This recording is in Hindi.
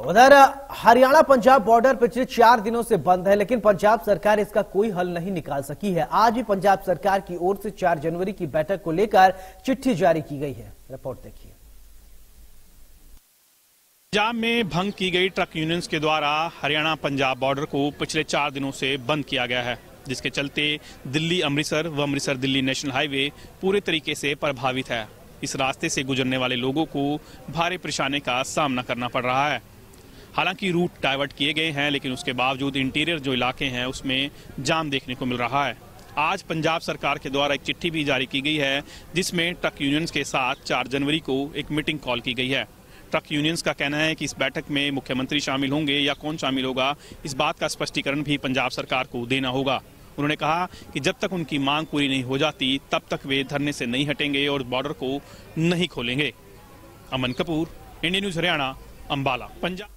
उधर हरियाणा पंजाब बॉर्डर पिछले 4 दिनों से बंद है, लेकिन पंजाब सरकार इसका कोई हल नहीं निकाल सकी है। आज भी पंजाब सरकार की ओर से 4 जनवरी की बैठक को लेकर चिट्ठी जारी की गई है। रिपोर्ट देखिए। पंजाब में भंग की गई ट्रक यूनियंस के द्वारा हरियाणा पंजाब बॉर्डर को पिछले 4 दिनों से बंद किया गया है, जिसके चलते दिल्ली अमृतसर व अमृतसर दिल्ली नेशनल हाईवे पूरे तरीके से प्रभावित है। इस रास्ते से गुजरने वाले लोगों को भारी परेशानी का सामना करना पड़ रहा है। हालांकि रूट डाइवर्ट किए गए हैं, लेकिन उसके बावजूद इंटीरियर जो इलाके हैं उसमें जाम देखने को मिल रहा है। आज पंजाब सरकार के द्वारा एक चिट्ठी भी जारी की गई है, जिसमें ट्रक यूनियंस के साथ 4 जनवरी को एक मीटिंग कॉल की गई है। ट्रक यूनियंस का कहना है कि इस बैठक में मुख्यमंत्री शामिल होंगे या कौन शामिल होगा, इस बात का स्पष्टीकरण भी पंजाब सरकार को देना होगा। उन्होंने कहा कि जब तक उनकी मांग पूरी नहीं हो जाती, तब तक वे धरने से नहीं हटेंगे और बॉर्डर को नहीं खोलेंगे। Aman Kapoor, India news Haryana, Ambala, Punjab.